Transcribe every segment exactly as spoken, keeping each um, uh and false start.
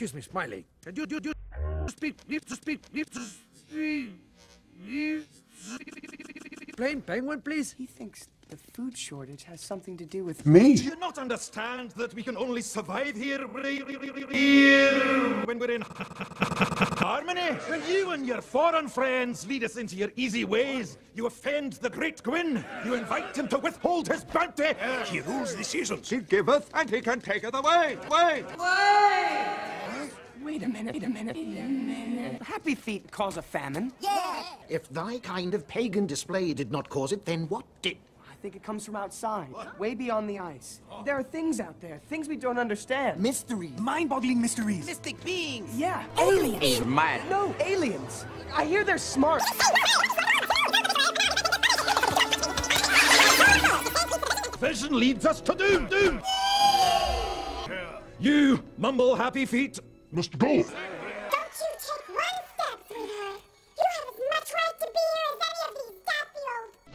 Excuse me, Smiley. Can you, you, you speak, to speak, to speak, plain penguin, please? He thinks the food shortage has something to do with me. Do you not understand that we can only survive here, here when we're in harmony? When you and your foreign friends lead us into your easy ways, you offend the great Gwyn. You invite him to withhold his bounty. He rules the seasons. He giveth, and he can take it away. Wait! Wait! Wait a minute, wait a minute, wait a minute. Happy Feet cause a famine. Yeah! If thy kind of pagan display did not cause it, then what did? I think it comes from outside, what? Way beyond the ice. Oh. There are things out there, things we don't understand. Mysteries. Mind-boggling mysteries. Mystic beings. Yeah. Aliens. Aliens. Smart. No, aliens. I hear they're smart. Vision leads us to doom, doom. You, Mumble Happy Feet, must go. Don't you take one step, sweetheart. You have as much right to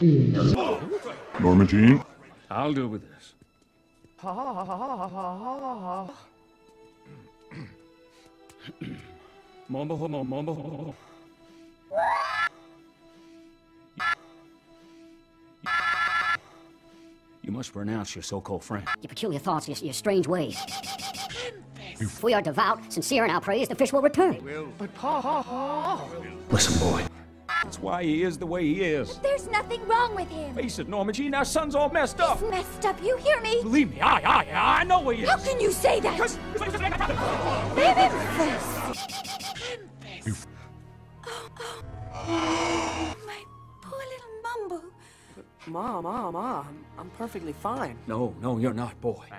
be here as any of these Daffy-O's. Norma Jean? I'll deal with this. Mumble, mumble, mumble. You must renounce your so-called friend. Your peculiar thoughts, your, your strange ways. If we are devout, sincere in our praise, the fish will return. Will. But pa, ha, ha. Listen, boy. That's why he is the way he is. But there's nothing wrong with him. Face it, Norma Jean, our son's all messed up. He's messed up, you hear me? Believe me, I, I, I know where he is. How can you say that? Because... Baby! Face. Oh, oh. My poor little Mumble. Mom, Mom, Mom, I'm perfectly fine. No, no, you're not, boy.